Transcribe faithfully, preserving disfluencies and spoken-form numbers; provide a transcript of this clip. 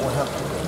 我想。